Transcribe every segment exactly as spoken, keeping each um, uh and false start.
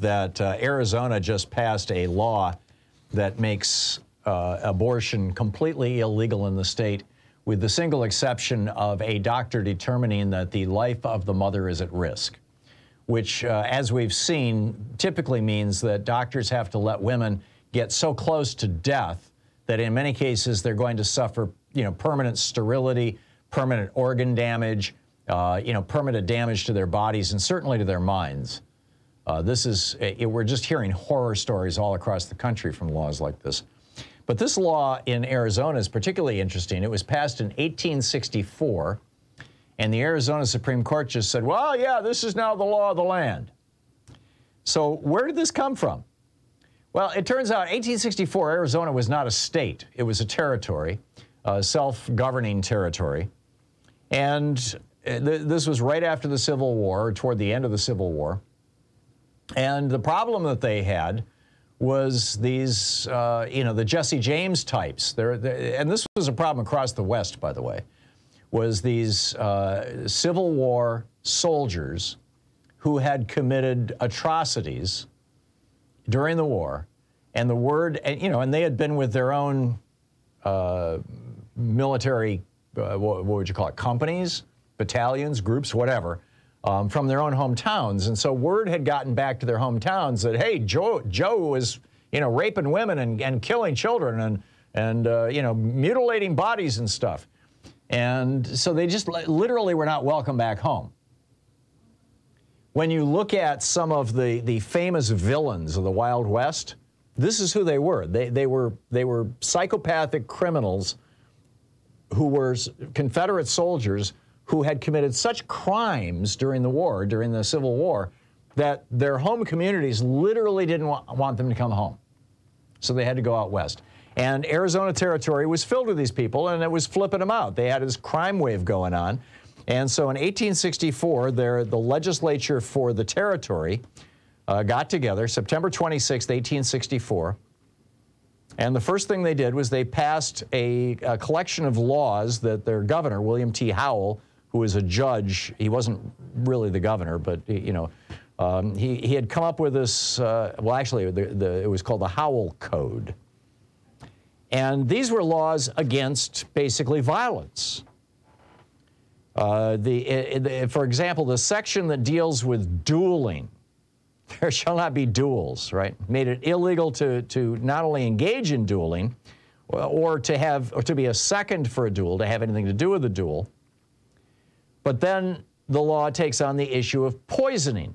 that uh, Arizona just passed a law that makes uh, abortion completely illegal in the state, with the single exception of a doctor determining that the life of the mother is at risk, which, uh, as we've seen, typically means that doctors have to let women get so close to death that in many cases they're going to suffer, you know, permanent sterility, permanent organ damage, uh, you know, permanent damage to their bodies and certainly to their minds. Uh, this is, it, we're just hearing horror stories all across the country from laws like this. But this law in Arizona is particularly interesting. It was passed in eighteen sixty-four, and the Arizona Supreme Court just said, well, yeah, this is now the law of the land. So where did this come from? Well, it turns out eighteen sixty-four, Arizona was not a state. It was a territory, a self-governing territory. And th this was right after the Civil War, or toward the end of the Civil War. And the problem that they had was these, uh, you know, the Jesse James types. They're, they're, and this was a problem across the West, by the way, was these uh, Civil War soldiers who had committed atrocities during the war, and the word, and, you know, and they had been with their own uh, military, uh, what, what would you call it, companies, battalions, groups, whatever, um, from their own hometowns. And so word had gotten back to their hometowns that, hey, Joe, Joe is, you know, raping women and, and killing children and, and uh, you know, mutilating bodies and stuff. And so they just literally were not welcome back home. When you look at some of the, the famous villains of the Wild West, this is who they were. They, they were. They were psychopathic criminals who were Confederate soldiers who had committed such crimes during the war, during the Civil War, that their home communities literally didn't wa- want them to come home. So they had to go out west. And Arizona Territory was filled with these people, and it was flipping them out. They had this crime wave going on. And so in eighteen sixty-four, there, the legislature for the territory uh, got together, September twenty-sixth, eighteen sixty-four. And the first thing they did was they passed a, a collection of laws that their governor, William T. Howell, who was a judge, he wasn't really the governor, but, you know, um, he, he had come up with this, uh, well, actually, the, the, it was called the Howell Code. And these were laws against, basically, violence. Uh, the, uh, the, for example, the section that deals with dueling, there shall not be duels, right? Made it illegal to, to not only engage in dueling or to have, or to be a second for a duel, to have anything to do with the duel. But then the law takes on the issue of poisoning.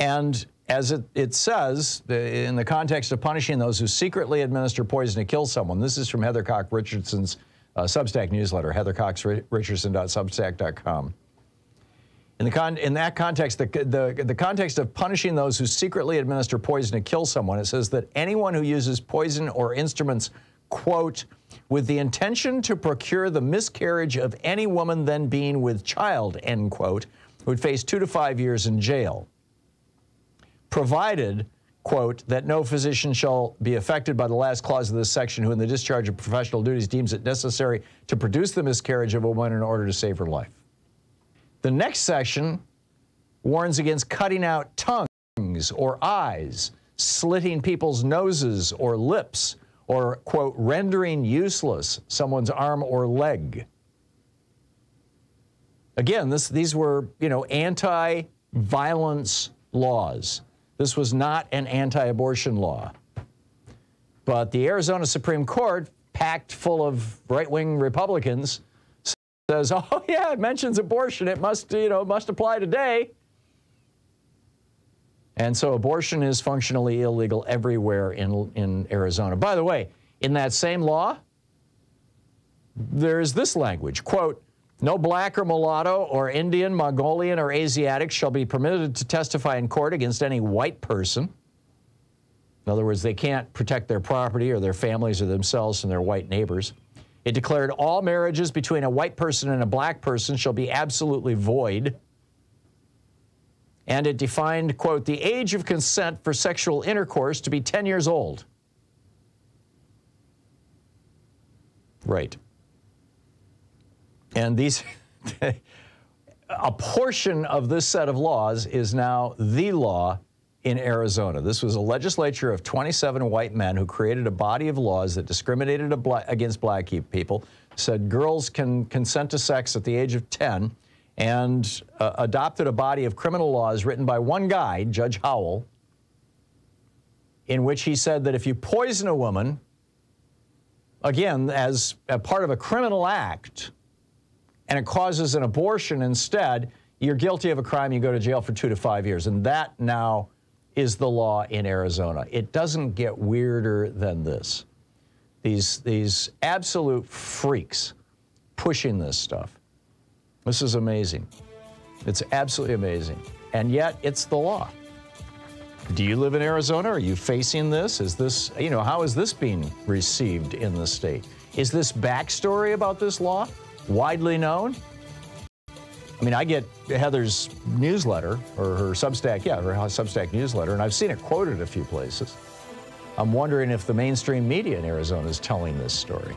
And as it, it says, in the context of punishing those who secretly administer poison to kill someone, this is from Heather Cox Richardson's Uh, Substack newsletter, heather cox richardson dot substack dot com. In, the con in that context, the, the, the context of punishing those who secretly administer poison to kill someone, it says that anyone who uses poison or instruments, quote, with the intention to procure the miscarriage of any woman then being with child, end quote, would face two to five years in jail, provided, quote, that no physician shall be affected by the last clause of this section who in the discharge of professional duties deems it necessary to produce the miscarriage of a woman in order to save her life. The next section warns against cutting out tongues or eyes, slitting people's noses or lips, or, quote, rendering useless someone's arm or leg. Again, this, these were, you know, anti-violence laws. This was not an anti-abortion law. But the Arizona Supreme Court, packed full of right-wing Republicans, says, oh, yeah, it mentions abortion. It must, you know, must apply today. And so abortion is functionally illegal everywhere in, in Arizona. By the way, in that same law, there is this language, quote, no black or mulatto or Indian, Mongolian, or Asiatic shall be permitted to testify in court against any white person. In other words, they can't protect their property or their families or themselves from their white neighbors. It declared all marriages between a white person and a black person shall be absolutely void. And it defined, quote, the age of consent for sexual intercourse to be ten years old. Right. And these, a portion of this set of laws is now the law in Arizona. This was a legislature of twenty-seven white men who created a body of laws that discriminated against black people, said girls can consent to sex at the age of ten, and uh, adopted a body of criminal laws written by one guy, Judge Howell, in which he said that if you poison a woman, again, as a part of a criminal act, and it causes an abortion instead, you're guilty of a crime, you go to jail for two to five years. And that now is the law in Arizona. It doesn't get weirder than this. These, these absolute freaks pushing this stuff. This is amazing. It's absolutely amazing. And yet, it's the law. Do you live in Arizona? Are you facing this? Is this, you know, how is this being received in the state? Is this backstory about this law widely known? I mean, I get Heather's newsletter, or her Substack, yeah, her Substack newsletter, and I've seen it quoted a few places. I'm wondering if the mainstream media in Arizona is telling this story.